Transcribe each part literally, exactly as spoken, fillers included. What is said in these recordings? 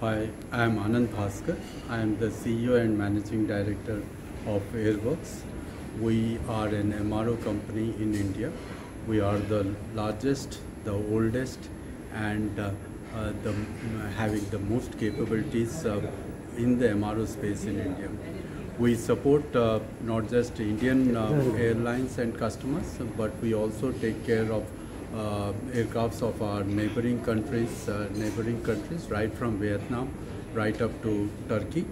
Hi, I am Anand Bhaskar. I am the C E O and Managing Director of Airworks. We are an M R O company in India. We are the largest, the oldest, and uh, uh, the, having the most capabilities uh, in the M R O space in India. We support uh, not just Indian uh, airlines and customers, but we also take care of uh, aircrafts of our neighboring countries, uh, neighboring countries, right from Vietnam, right up to Turkey.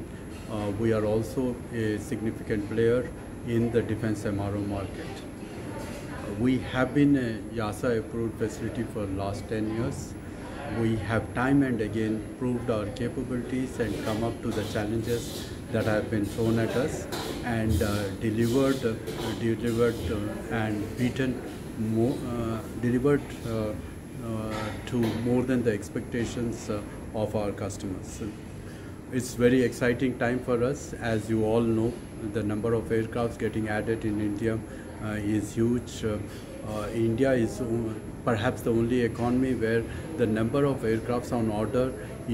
Uh, we are also a significant player in the defense M R O market. Uh, we have been a YASA approved facility for the last ten years. We have time and again proved our capabilities and come up to the challenges that have been thrown at us, and uh, delivered, uh, delivered, uh, and beaten, more, uh, delivered uh, uh, to more than the expectations uh, of our customers. It's very exciting time for us. As you all know, the number of aircrafts getting added in India uh, is huge. Uh, Uh, India is perhaps the only economy where the number of aircrafts on order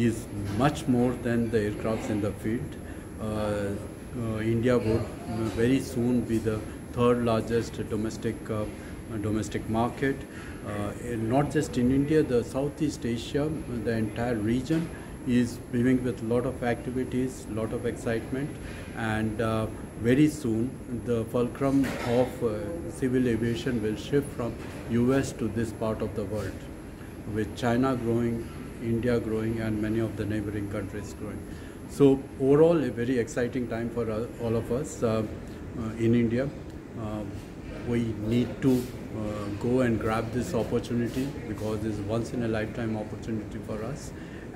is much more than the aircrafts in the field. Uh, uh, India would very soon be the third largest domestic, uh, domestic market. Uh, not just in India, the Southeast Asia, the entire region is brimming with a lot of activities, a lot of excitement, and uh, very soon the fulcrum of uh, civil aviation will shift from U S to this part of the world, with China growing, India growing, and many of the neighboring countries growing. So overall, a very exciting time for all of us uh, uh, in India. Uh, we need to uh, go and grab this opportunity, because it's a once in a lifetime opportunity for us.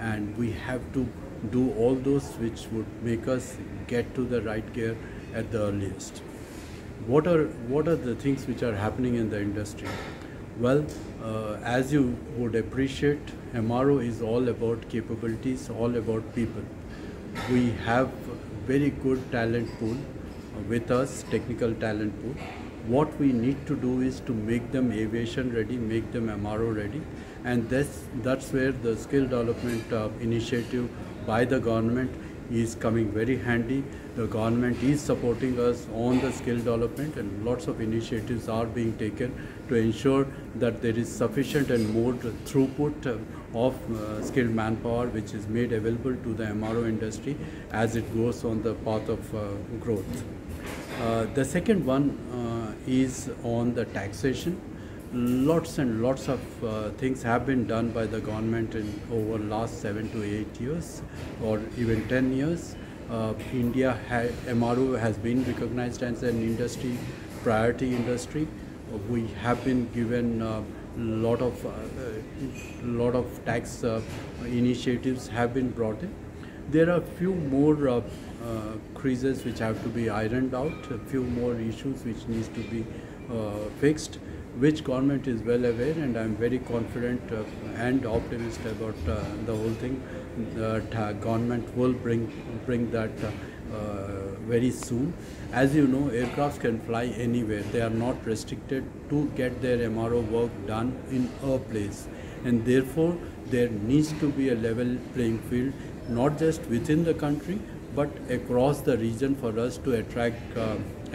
And we have to do all those which would make us get to the right gear at the earliest. What are, what are the things which are happening in the industry? Well, uh, as you would appreciate, M R O is all about capabilities, all about people. We have very good talent pool with us, technical talent pool. What we need to do is to make them aviation ready, make them M R O ready, and that's, that's where the skill development uh, initiative by the government is coming very handy. The government is supporting us on the skill development, and lots of initiatives are being taken to ensure that there is sufficient and more throughput uh, of uh, skilled manpower which is made available to the M R O industry as it goes on the path of uh, growth. Uh, the second one uh, is on the taxation. Lots and lots of uh, things have been done by the government in over the last seven to eight years, or even ten years. Uh, India ha M R O has been recognized as an industry, priority industry. Uh, we have been given a uh, lot of, uh, lot of tax uh, initiatives have been brought in. There are few more uh, Uh, creases which have to be ironed out, a few more issues which needs to be uh, fixed, which government is well aware, and I'm very confident uh, and optimistic about uh, the whole thing, that uh, government will bring, bring that uh, uh, very soon. As you know, aircrafts can fly anywhere. They are not restricted to get their M R O work done in a place, and therefore there needs to be a level playing field, not just within the country, but across the region, for us to attract uh,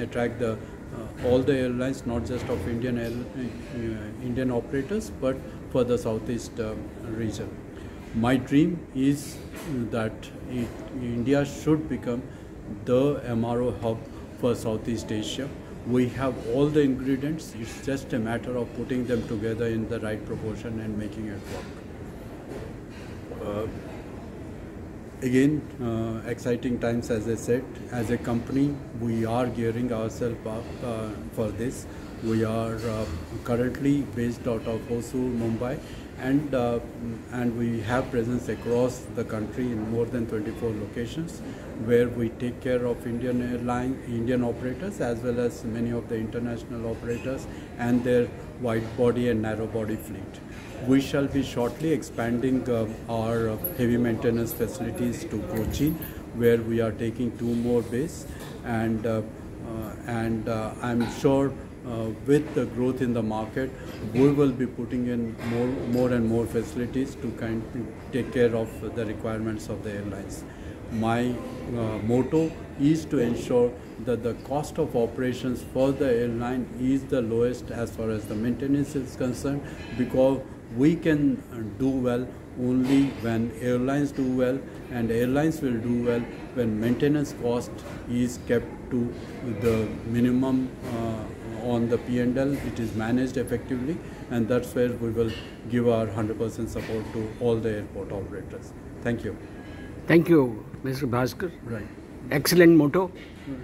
attract the uh, all the airlines, not just of Indian air, uh, Indian operators, but for the Southeast uh, region. My dream is that it, India should become the M R O hub for Southeast Asia. We have all the ingredients. It's just a matter of putting them together in the right proportion and making it work. Uh, Again, uh, exciting times, as I said. As a company, we are gearing ourselves up uh, for this. We are uh, currently based out of Hosur, Mumbai, and, uh, and we have presence across the country in more than twenty-four locations, where we take care of Indian airline, Indian operators, as well as many of the international operators and their wide body and narrow body fleet. We shall be shortly expanding uh, our heavy maintenance facilities to Cochin, where we are taking two more bases, and uh, uh, and uh, I'm sure uh, with the growth in the market, we will be putting in more, more and more facilities to kind of take care of the requirements of the airlines. My uh, motto is to ensure that the cost of operations for the airline is the lowest as far as the maintenance is concerned, because we can do well only when airlines do well, and airlines will do well when maintenance cost is kept to the minimum uh, on the P and L. It is managed effectively, and that's where we will give our one hundred percent support to all the airport operators. Thank you. Thank you, Mister Bhaskar. Right. Excellent motto.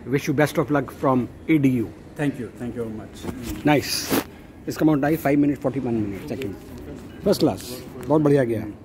Wish you best of luck from A D U. Thank you. Thank you very much. Nice. It's come out like five minutes, forty-one minutes. Second. First class. बहुत बढ़िया गया.